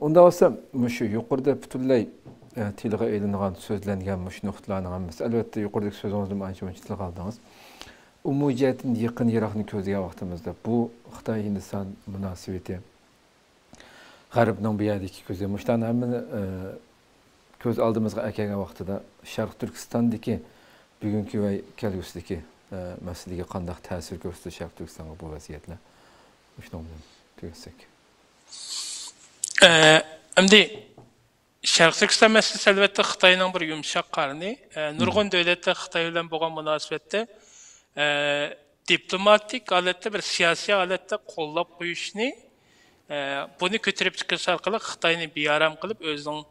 Onda olsa, şu yukarıda bütünley tilga elinğan sözlengen şu noktalarını hammesi. Elbette yukarıdaki sözümüzden aynı şekilde tilga aldınız. Umumiyetin yakın yarağını közleye vaktimizde bu Xitay Hindistan münasibeti G'arbning bu yerdeki közü. Müştan hemen köz aldığımızda erken vaxtıda Sherqiy Türkistan'daki bugünkü ve kelgüsüdeki meseleye qandaq təsir göstərdi Sherqiy Türkistan'a bu vəziyyətlə. Müştan bunu tüketsək. Şimdi Sherqiy Türkistan meselesi elbette Xitay'ın bir yumuşak karnı. Nurgun devlette Xitay ile boğan münasibette diplomatik alette bir siyasi alette kollab koyuşunu bunu kötürüp çıkış arkalık Xitay'ını bir aram kılıp özünün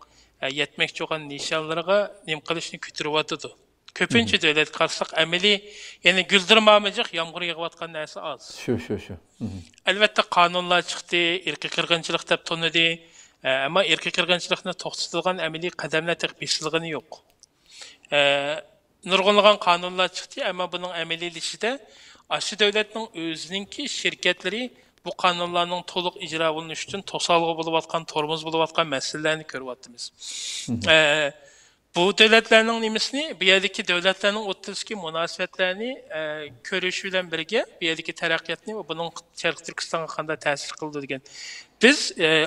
yetmekçi olan nişanlarına nimkalışını kötürüvatıdı. Köpünce devlet karşılık emeli yani güldürmemecek yağmur yağıvatkan neyse az. Elbette kanunlar çıktı, irki kırgınçılık tep tonladı. Ama irki kırgınçılıkla toxtatılgan emeli kademle tekbisizliğini yok. Nurgunluğun kanunlar çıktı ama bunun emelilişi de aşı devletin özününki şirketleri bu kanunların toluk icra olunuştun, tosalgı buluvatkan, tormuz buluvatkan meselelerini körüvattınız. Bu devletlerin nimesini, bir yerdeki devletlerin oturuşki münasebetlerini körüşüyle birge, bir yerdeki terakkiyatını ve bunun Sherqiy Türkistan'a kanda tesir kıldı degen. Biz en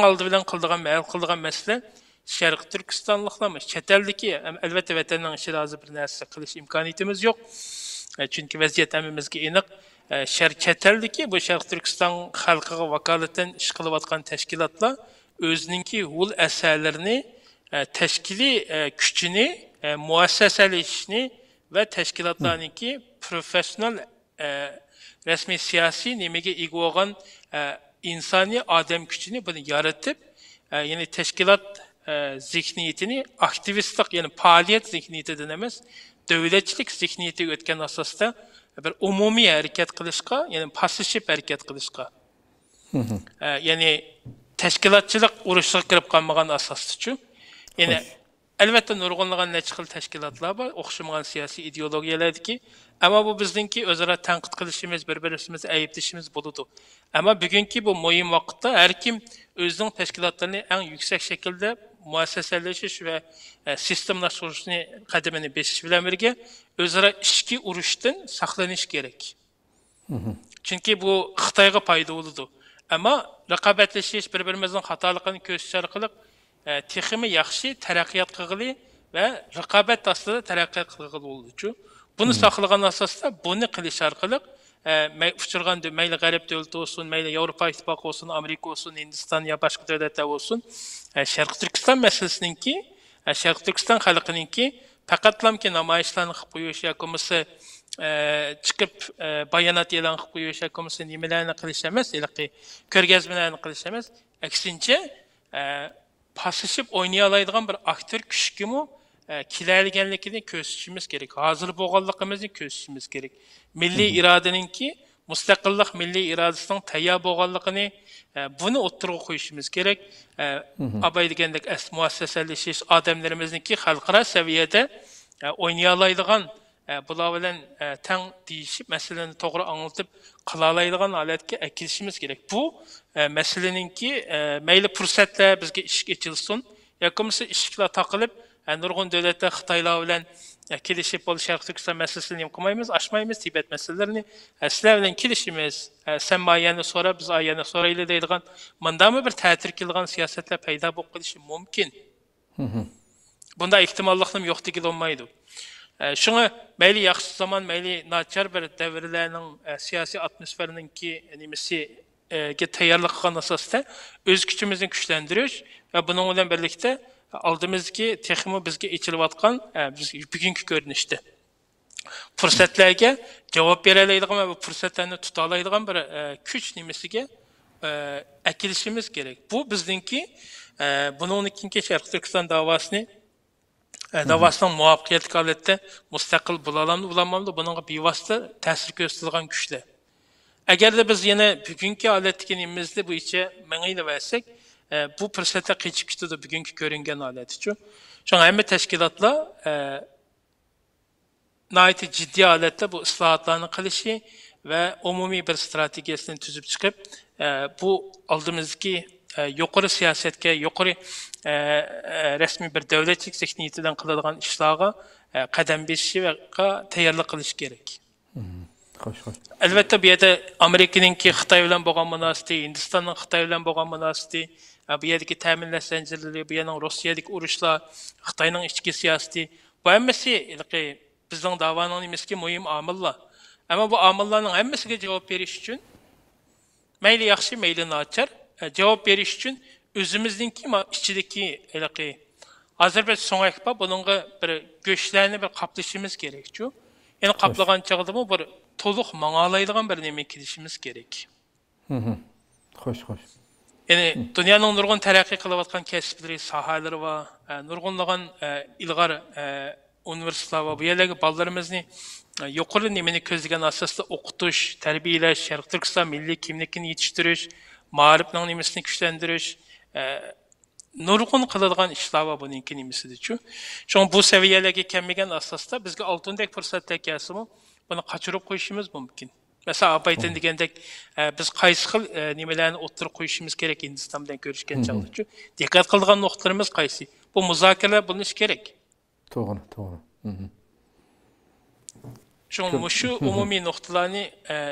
aldı bilen kıldığan mesele Sherqiy Türkistanlıkla çeteldeki elbette vatanın işi razı bir nesle kılış imkaniyetimiz yok. Çünkü vaziyet emimizki inik. Çeteldeki bu Sherqiy Türkistan halkı'nı vakaletten iş kılıvatkan teşkilatla özününki hul eserlerini teşkili küçünü, muasseseleşini ve teşkilatlarındaki profesyonel resmi siyasi nemege ilgi olan insani adem küçünü bunu yaratıp yani teşkilat zihniyetini aktivistlik yani faaliyet zihniyeti denemez, devletçilik zihniyeti ötken asasda bir umumi hareket kılışka yani pasif hareket kılışka yani teşkilatçılık uruşluğa girip kalmağın asası için. Yani hoş. Elbette nurgunluğun neçil teşkilatlar var, okşamayan siyasi ideolojilerdi ki, ama bu bizdenki özara tenkit kılışımız, birbirimiz ayıptışımız buludu. Ama bugünkü bu muhim vakitte her kim özünün teşkilatlarını en yüksek şekilde muasseseleşiş ve sistemleştirişini kademini besişilen birge, özara işki uruştun saklanış gerek. Çünkü bu Xitay'a payda oldu. Ama rekabetleşiş birbirimizin hatalıkını göstergelik, teximi yaxshi taraqqiyat qilgili ve rekabet aslında taraqqiyat qilgili oldu. Bunu saqlagan asasda bunu qilish orqali uçurgan mayli g'arb davlati olsun, mayli Yevropa ittifoqi olsun, Amerika olsun, Hindistan ya başka davlatlar olsun, Sherqiy Türkiston masalasiningki, Sherqiy Türkiston xalqininki faqatlamki namoyishlarni qilib qo'yish yoki bo'lmasa chiqib bayonot e'lon qilib qo'yish yoki bo'lmasa nimalarni qilish emas, ko'rgazmalarni qilish emas, aksincha paslaşıp oynayalaydıgan bir aktör küşkümü kilergenlikini köşüşümüz gerek. Hazır boğallıkımızı köşüşümüz gerek. Milli iradeninki, müstakillik milli iradesinin tayya boğallıkını bunu oturuğa koyuşumuz gerek. Abaydıgenlik muasseseleşiş ademlerimizinki halkara seviyede oynayalaydıgan bula bilen ten deyişip meselelerini doğru anlatıp kılalaydıgan aletki ekilişimiz gerek. Bu meseleninki meyli fırsatla bizge iş geçilsin. Yakımızı işgile takılıp nurgun devlette Xitayla bilen kilişip ol Sherqiy Türkistan meselesini yıkmayımız, aşmayımız, Tibet meselelerini sizler bilen kilişimiz sen bayana sonra biz ayana sonra ile deydiğen mı bir tətirkildiğen siyasetle peyda bu kilişi mümkün. Bunda ihtimallıklığım yoktu ki olmaydı. Şunu meyli yaxşı zaman meyli naçar bir devirlerinin siyasi atmosferinin ki nimesi tayarlıq qan asasda öz gücümüzü güçlendiriyoruz ve bununla birlikte aldığımız ki teximi bizge içilivatkan bugünkü görünüştü. Fırsatlarga cevap verelaydıgan ve bu fırsatlarını tutalaydıgan bir güç nimesiga ekilişimiz gerek. Bu bizdenki bunun ikinci Sherqiy Türkistan davasını davasının muvaffakiyetli halde müstakil bulamamdı, bunun bir vasıta tesir gösterilen güçle. Eğer de biz yine bugünkü aletkinimizde bu işe meniyle versek, bu fırsata geçip gitti bugünkü görüngen alet için. Şu an hem teşkilatla, naiti ciddi aletle bu ıslahatlarını kılışı ve umumi bir stratejisini tüzüp çıkıp, bu aldığımızdaki yukarı siyasetke, yukarı resmi bir devletçilik zihniyetinden kılınan işlağa kadem birişi ve tayarlı kılış gerek. Hoş, hoş. Elbette bir yerde Amerika'nınki Xitay ile boğan münasibeti, Hindistan'ın Xitay ile boğan münasibeti, bir yerdeki təminlə zəncirləri, bir yerden Rusiyadaki uruşlar, Xitay'nın içki siyaseti, bu hepsi bizden davanın emeski mühim amıllar. Ama bu amılların hepsine cevap veriş için, meyli yaxşı, meyli naçar, cevap veriş için özümüzdeki işçideki Azərbaycan son ekba bununla bir göçlerini bir kaplaşımız gerekiyor. Yani kaplayan çağdımı bir toluk manalaydıgan bir emek edişimiz gerek. Hoş, hoş. Yani dünyanın nurgun terakki kılavatkan kesipleri, sahaları var, nurgunlagan ilgar üniversiteler var. Bu yerlerde ballarımızın yukarı nemini közlüğün asaslı okutuş, terbiyeler, Şerqiy Türkistan milli kimlikini yetiştiriş, mağribinin nemesini güçlendiriş, nurgun kıladıgan işler var bununki nemesidir. Çünkü bu seviyelerde kemmigen asasla bizge altındaki fırsatlar gelsin, bunu kaçırıp koyuşumuz mümkün. Mesela Abay'dan degendek biz qaysı xil nimelerini oturup koyuşumuz gerek Hindistan'dan görüşken çalışıyor. Dikkat kıldığan noktalarımız qaysı. Bu müzakereler bunun iş gerek. Doğru, doğru. Çünkü şu umumi noktalarını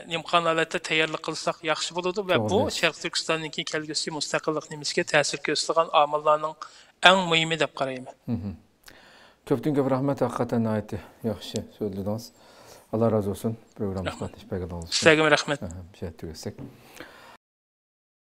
nimkanalata tayarlı kılsak yaxşı buludu ve doğru. Bu Şərqiy Türkistan'ınki kelgüsü müstakillik nemesine təsir gösteren amallarının en mühimi de qarayım. Köptün köp rahmet hakikaten ayeti yaxşı söylediniz. Allah razı olsun. Programımızda teşekkür ederiz. Saygım rahmet. Teşekkür ederiz.